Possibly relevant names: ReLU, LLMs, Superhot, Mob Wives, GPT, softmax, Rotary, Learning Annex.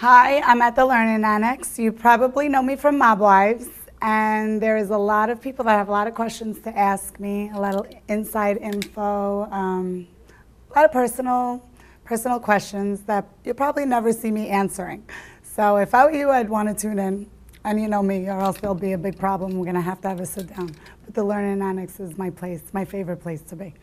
Hi, I'm at the Learning Annex. You probably know me from Mob Wives, and there is a lot of people that have a lot of questions to ask me, a lot of inside info, a lot of personal questions that you'll probably never see me answering. So if I were you, I'd want to tune in, and you know me, or else there'll be a big problem. We're going to have a sit down. But the Learning Annex is my place, my favorite place to be.